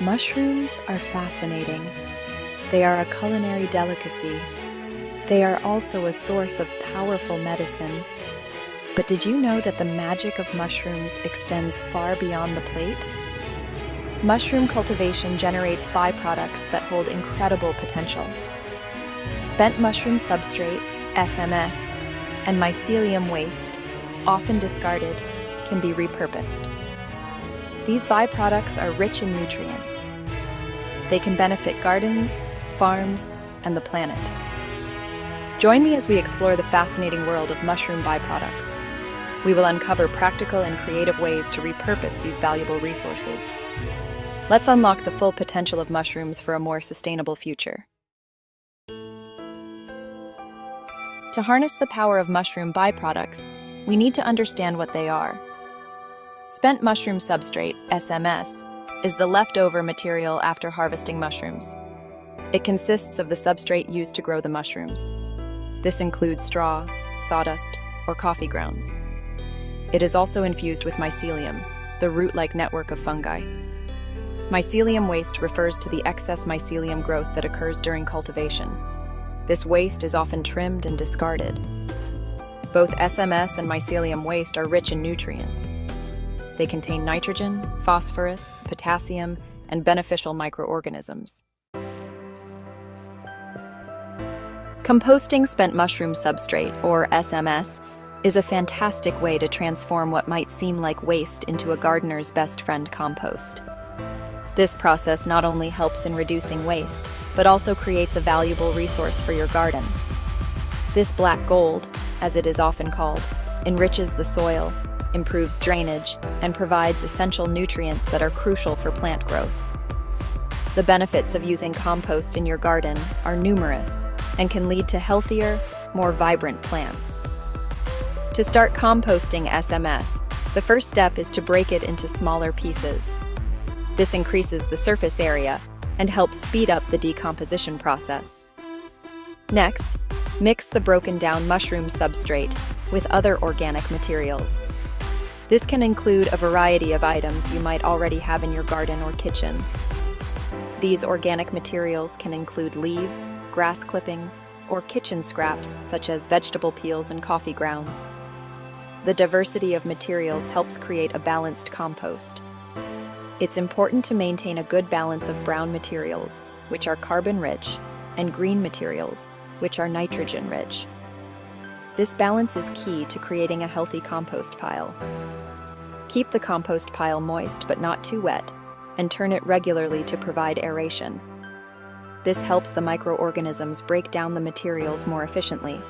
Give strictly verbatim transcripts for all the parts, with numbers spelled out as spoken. Mushrooms are fascinating. They are a culinary delicacy. They are also a source of powerful medicine. But did you know that the magic of mushrooms extends far beyond the plate? Mushroom cultivation generates byproducts that hold incredible potential. Spent mushroom substrate, S M S, and mycelium waste, often discarded, can be repurposed. These byproducts are rich in nutrients. They can benefit gardens, farms, and the planet. Join me as we explore the fascinating world of mushroom byproducts. We will uncover practical and creative ways to repurpose these valuable resources. Let's unlock the full potential of mushrooms for a more sustainable future. To harness the power of mushroom byproducts, we need to understand what they are. Spent mushroom substrate, S M S, is the leftover material after harvesting mushrooms. It consists of the substrate used to grow the mushrooms. This includes straw, sawdust, or coffee grounds. It is also infused with mycelium, the root-like network of fungi. Mycelium waste refers to the excess mycelium growth that occurs during cultivation. This waste is often trimmed and discarded. Both S M S and mycelium waste are rich in nutrients. They contain nitrogen, phosphorus, potassium, and beneficial microorganisms. Composting spent mushroom substrate, or S M S, is a fantastic way to transform what might seem like waste into a gardener's best friend compost. This process not only helps in reducing waste, but also creates a valuable resource for your garden. This black gold, as it is often called, enriches the soil, improves drainage, and provides essential nutrients that are crucial for plant growth. The benefits of using compost in your garden are numerous and can lead to healthier, more vibrant plants. To start composting S M S, the first step is to break it into smaller pieces. This increases the surface area and helps speed up the decomposition process. Next, mix the broken down mushroom substrate with other organic materials. This can include a variety of items you might already have in your garden or kitchen. These organic materials can include leaves, grass clippings, or kitchen scraps such as vegetable peels and coffee grounds. The diversity of materials helps create a balanced compost. It's important to maintain a good balance of brown materials, which are carbon-rich, and green materials, which are nitrogen-rich. This balance is key to creating a healthy compost pile. Keep the compost pile moist but not too wet, and turn it regularly to provide aeration. This helps the microorganisms break down the materials more efficiently.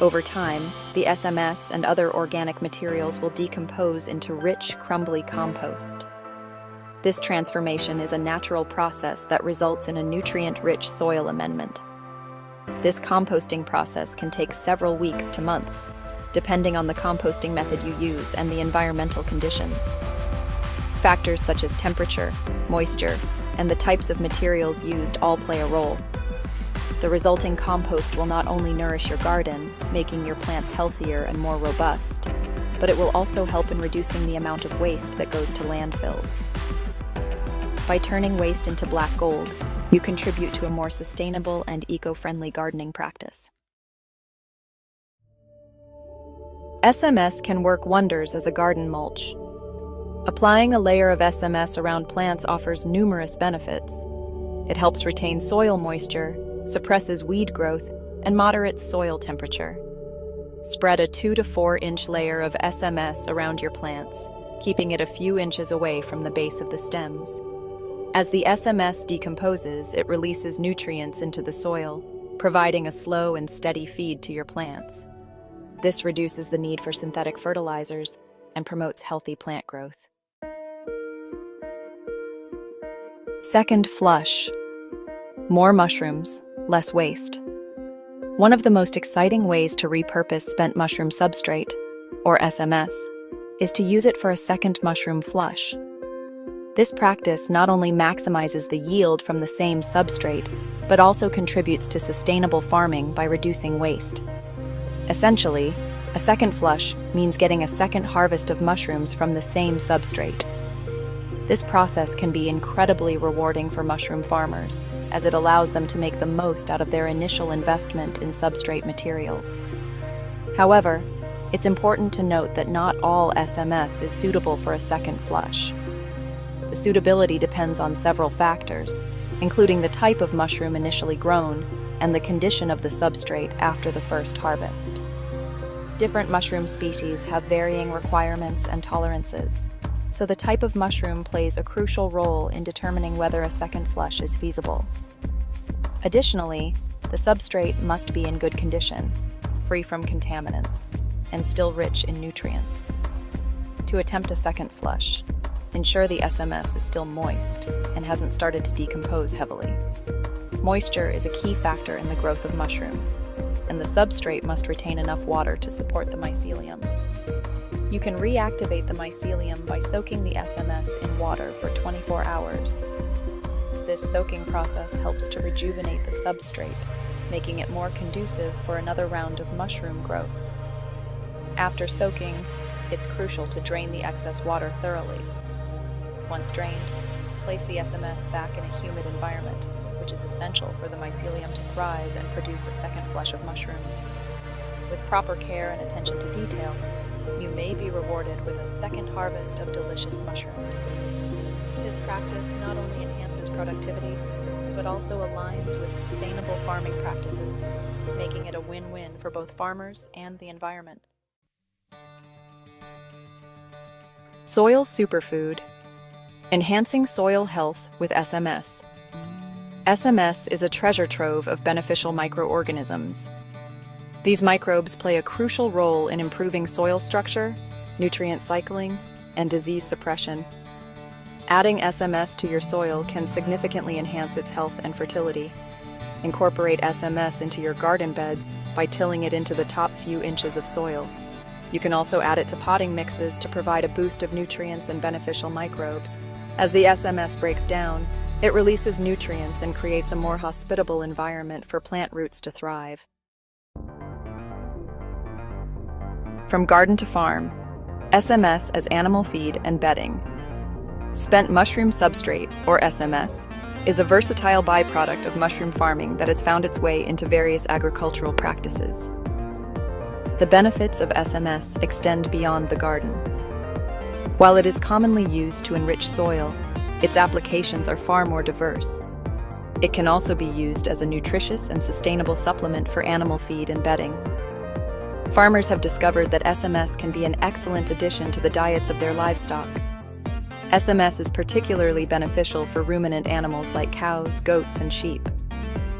Over time, the S M S and other organic materials will decompose into rich, crumbly compost. This transformation is a natural process that results in a nutrient-rich soil amendment. This composting process can take several weeks to months, depending on the composting method you use and the environmental conditions. Factors such as temperature, moisture, and the types of materials used all play a role. The resulting compost will not only nourish your garden, making your plants healthier and more robust, but it will also help in reducing the amount of waste that goes to landfills. By turning waste into black gold, you contribute to a more sustainable and eco-friendly gardening practice. S M S can work wonders as a garden mulch. Applying a layer of S M S around plants offers numerous benefits. It helps retain soil moisture, suppresses weed growth, and moderates soil temperature. Spread a two to four inch layer of S M S around your plants, keeping it a few inches away from the base of the stems. As the S M S decomposes, it releases nutrients into the soil, providing a slow and steady feed to your plants. This reduces the need for synthetic fertilizers and promotes healthy plant growth. Second flush. More mushrooms, less waste. One of the most exciting ways to repurpose spent mushroom substrate, or S M S, is to use it for a second mushroom flush. This practice not only maximizes the yield from the same substrate, but also contributes to sustainable farming by reducing waste. Essentially, a second flush means getting a second harvest of mushrooms from the same substrate. This process can be incredibly rewarding for mushroom farmers, as it allows them to make the most out of their initial investment in substrate materials. However, it's important to note that not all S M S is suitable for a second flush. The suitability depends on several factors, including the type of mushroom initially grown and the condition of the substrate after the first harvest. Different mushroom species have varying requirements and tolerances, so the type of mushroom plays a crucial role in determining whether a second flush is feasible. Additionally, the substrate must be in good condition, free from contaminants, and still rich in nutrients. To attempt a second flush, ensure the S M S is still moist and hasn't started to decompose heavily. Moisture is a key factor in the growth of mushrooms, and the substrate must retain enough water to support the mycelium. You can reactivate the mycelium by soaking the S M S in water for twenty-four hours. This soaking process helps to rejuvenate the substrate, making it more conducive for another round of mushroom growth. After soaking, it's crucial to drain the excess water thoroughly. Once drained, place the S M S back in a humid environment, which is essential for the mycelium to thrive and produce a second flush of mushrooms. With proper care and attention to detail, you may be rewarded with a second harvest of delicious mushrooms. This practice not only enhances productivity, but also aligns with sustainable farming practices, making it a win-win for both farmers and the environment. Soil superfood. Enhancing soil health with S M S. S M S is a treasure trove of beneficial microorganisms. These microbes play a crucial role in improving soil structure, nutrient cycling, and disease suppression. Adding S M S to your soil can significantly enhance its health and fertility. Incorporate S M S into your garden beds by tilling it into the top few inches of soil. You can also add it to potting mixes to provide a boost of nutrients and beneficial microbes. As the S M S breaks down, it releases nutrients and creates a more hospitable environment for plant roots to thrive. From garden to farm, S M S as animal feed and bedding. Spent mushroom substrate, or S M S, is a versatile byproduct of mushroom farming that has found its way into various agricultural practices. The benefits of S M S extend beyond the garden. While it is commonly used to enrich soil, its applications are far more diverse. It can also be used as a nutritious and sustainable supplement for animal feed and bedding. Farmers have discovered that S M S can be an excellent addition to the diets of their livestock. S M S is particularly beneficial for ruminant animals like cows, goats, and sheep.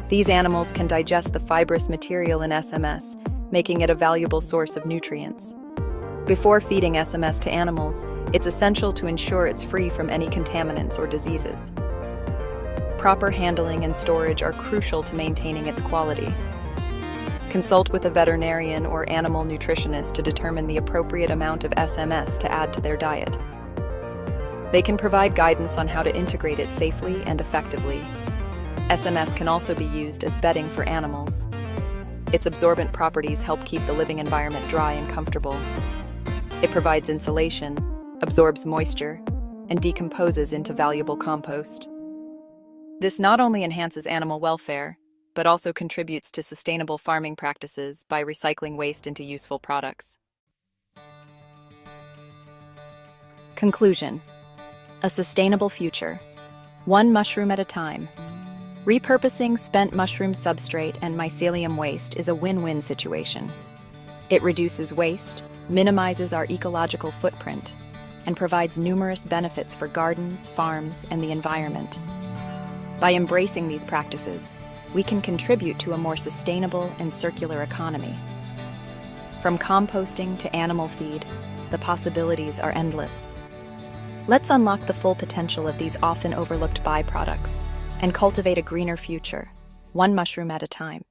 These animals can digest the fibrous material in S M S, making it a valuable source of nutrients. Before feeding S M S to animals, it's essential to ensure it's free from any contaminants or diseases. Proper handling and storage are crucial to maintaining its quality. Consult with a veterinarian or animal nutritionist to determine the appropriate amount of S M S to add to their diet. They can provide guidance on how to integrate it safely and effectively. S M S can also be used as bedding for animals. Its absorbent properties help keep the living environment dry and comfortable. It provides insulation, absorbs moisture, and decomposes into valuable compost. This not only enhances animal welfare, but also contributes to sustainable farming practices by recycling waste into useful products. Conclusion: a sustainable future, one mushroom at a time. Repurposing spent mushroom substrate and mycelium waste is a win-win situation. It reduces waste, minimizes our ecological footprint, and provides numerous benefits for gardens, farms, and the environment. By embracing these practices, we can contribute to a more sustainable and circular economy. From composting to animal feed, the possibilities are endless. Let's unlock the full potential of these often overlooked byproducts and cultivate a greener future, one mushroom at a time.